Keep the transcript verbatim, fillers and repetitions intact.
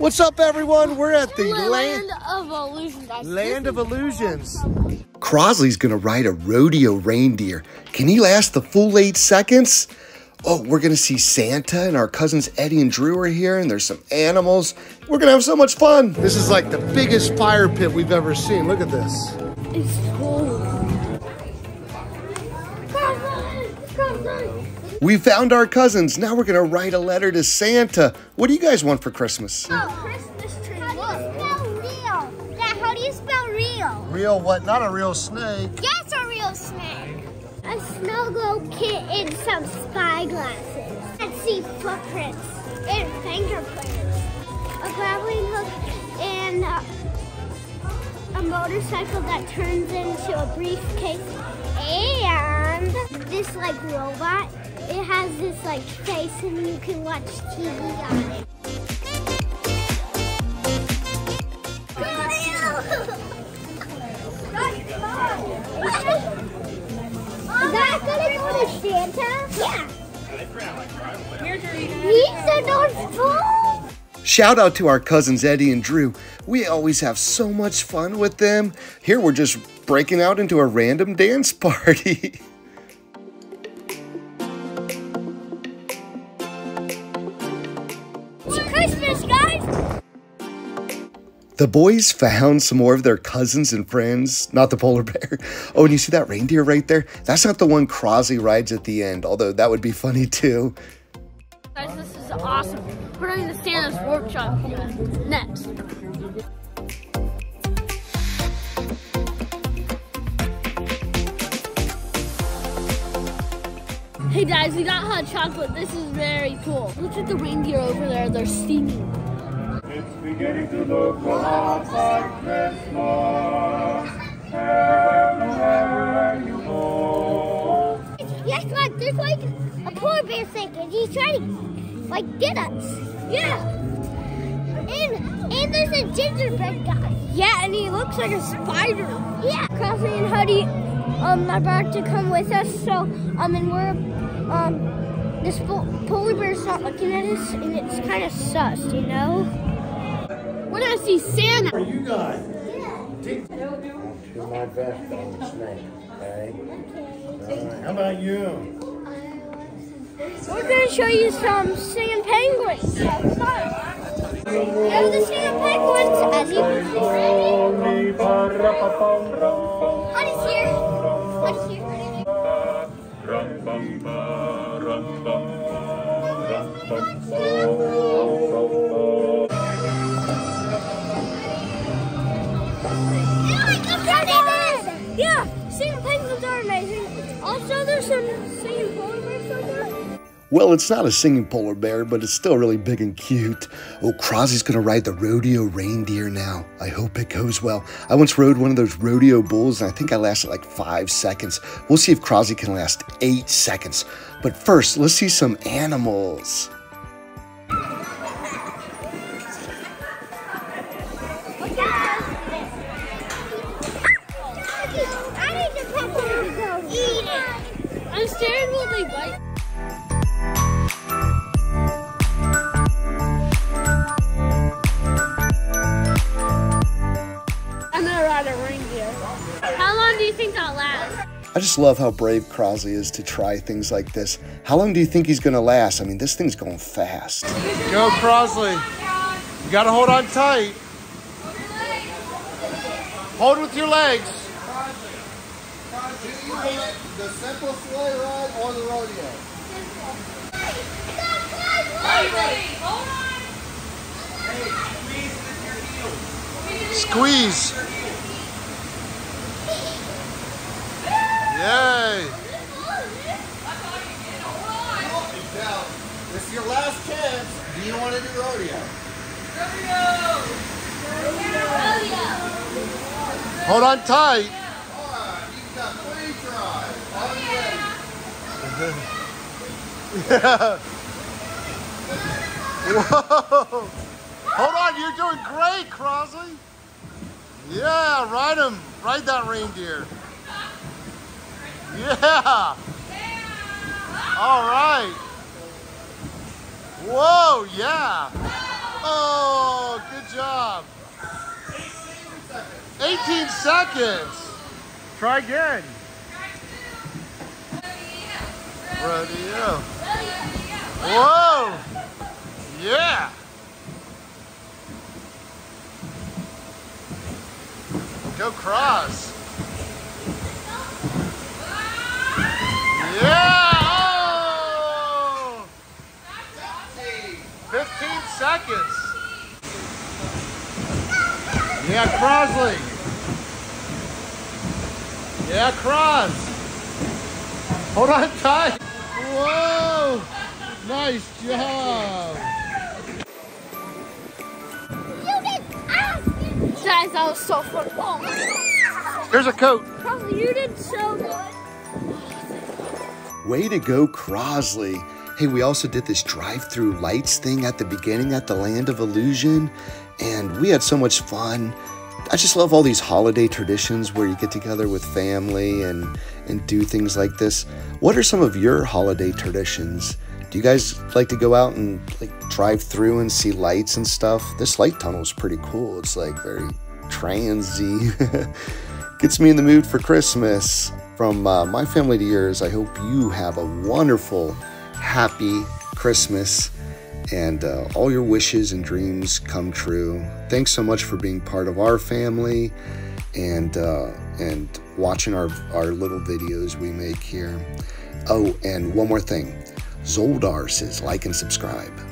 What's up, everyone? We're at the Land, land of Illusions. Guys. Land of Illusions. Crosley's gonna ride a rodeo reindeer. Can he last the full eight seconds? Oh, we're gonna see Santa, and our cousins Eddie and Drew are here, and there's some animals. We're gonna have so much fun. This is like the biggest fire pit we've ever seen. Look at this. It's cold. We found our cousins. Now we're gonna write a letter to Santa. What do you guys want for Christmas? Oh, Christmas tree. How do you spell real? Dad, how do you spell real? Real what? Not a real snake. Yes, a real snake. A snow globe kit in some spy glasses. Let's see footprints and fingerprints. A grappling hook and a, a motorcycle that turns into a briefcase. And this like robot. It has this like face and you can watch T V on it. Is that gonna go to Santa? Yeah. He's Shout out to our cousins Eddie and Drew. We always have so much fun with them. Here we're just breaking out into a random dance party. The boys found some more of their cousins and friends, not the polar bear. Oh, and you see that reindeer right there? That's not the one Crosley rides at the end, although that would be funny too. Guys, this is awesome. We're doing the Santa's workshop next. Hey guys, we got hot chocolate. This is very cool. Look at the reindeer over there, they're steaming. It's beginning to look a lot like Christmas, everywhere you go. Yes, look, there's like a polar bear snake, and he's trying to like get us. Yeah. And and there's a gingerbread guy. Yeah, and he looks like a spider. Yeah. Crosley and Huddy um are about to come with us, so um and we're um this pol polar bear's not looking at us, and it's kind of sus, you know. We're gonna see Santa. Are you guys? Yeah. I'll do my best on the snake, okay? Okay. Right. How about you? We're gonna show you some singing penguins. These are the singing penguins, as you can see. Ready? Huddy's here. Huddy's here. Huddy's here. Yeah, singing penguins are amazing. Also, there's some singing polar bears over there. Well, it's not a singing polar bear, but it's still really big and cute. Oh, Crosley's gonna ride the rodeo reindeer now. I hope it goes well. I once rode one of those rodeo bulls, and I think I lasted like five seconds. We'll see if Crosley can last eight seconds. But first, let's see some animals. I just love how brave Crosley is to try things like this. How long do you think he's gonna last? I mean, this thing's going fast. Go, Crosley. You gotta hold on tight. Hold with your legs. Do you want the simple sleigh ride or the rodeo? Hold on. Squeeze. Yay! Now, this is your last chance. Do you want to do rodeo? Rodeo! Rodeo! Rodeo! Hold on tight. Alright, you've got three tries. Yeah. Whoa! Hold on, you're doing great, Crosley. Yeah, ride him. Ride that reindeer. Yeah. Yeah! All right! Whoa, yeah! Oh, eighteen seconds. Try again. Radio. Whoa. Yeah. Go Cross. Yeah. Oh. fifteen seconds. Yeah, Crosley. Yeah, Cross. Hold on tight. Whoa! Nice job! You didn't ask me! Guys, I was so football. Here's a coat. Crosley, you did so good. Way to go, Crosley. Hey, we also did this drive-through lights thing at the beginning at the Land of Illusion, and we had so much fun. I just love all these holiday traditions where you get together with family and, and do things like this. What are some of your holiday traditions? Do you guys like to go out and like drive through and see lights and stuff? This light tunnel is pretty cool. It's like very transy. Gets me in the mood for Christmas. From uh, my family to yours, I hope you have a wonderful, happy Christmas. And uh, all your wishes and dreams come true. Thanks so much for being part of our family and uh, and watching our, our little videos we make here. Oh, and one more thing. Zoldar says like and subscribe.